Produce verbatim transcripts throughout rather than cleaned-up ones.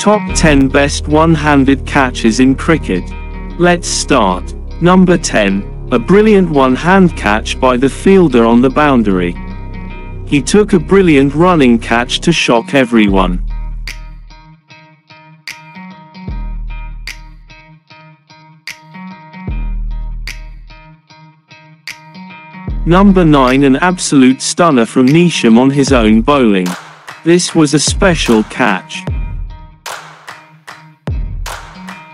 Top ten Best One-Handed Catches in Cricket. Let's start. Number ten. A brilliant one-hand catch by the fielder on the boundary. He took a brilliant running catch to shock everyone. Number nine. An absolute stunner from Neesham on his own bowling. This was a special catch.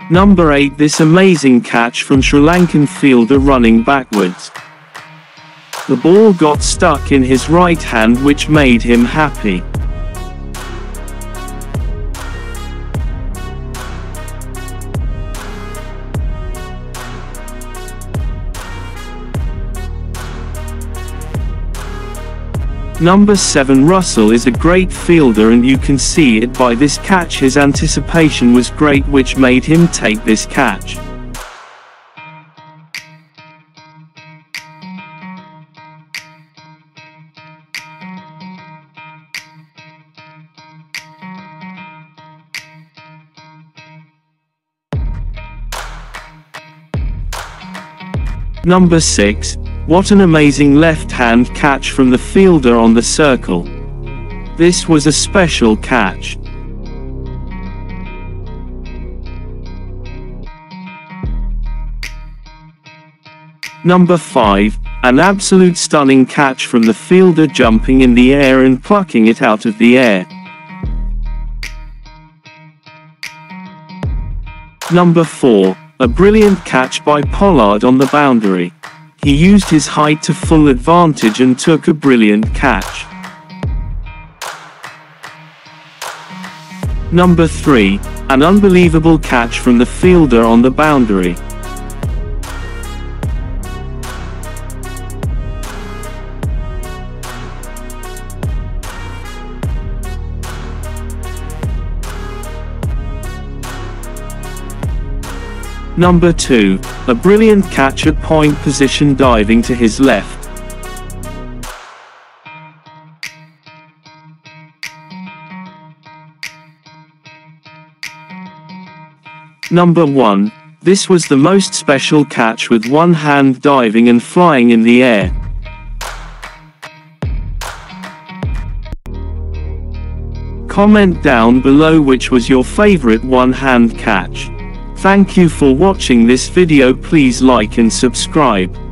Number eight. This amazing catch from Sri Lankan fielder running backwards. The ball got stuck in his right hand, which made him happy. Number seven. Russell is a great fielder, and you can see it by this catch. His anticipation was great, which made him take this catch. Number six. What an amazing left-hand catch from the fielder on the circle. This was a special catch. Number five. An absolute stunning catch from the fielder jumping in the air and plucking it out of the air. Number four. A brilliant catch by Pollard on the boundary. He used his height to full advantage and took a brilliant catch. Number three. An unbelievable catch from the fielder on the boundary. Number two. A brilliant catch at point position diving to his left. Number one. This was the most special catch, with one hand diving and flying in the air. Comment down below which was your favorite one-hand catch. Thank you for watching this video. Please like and subscribe.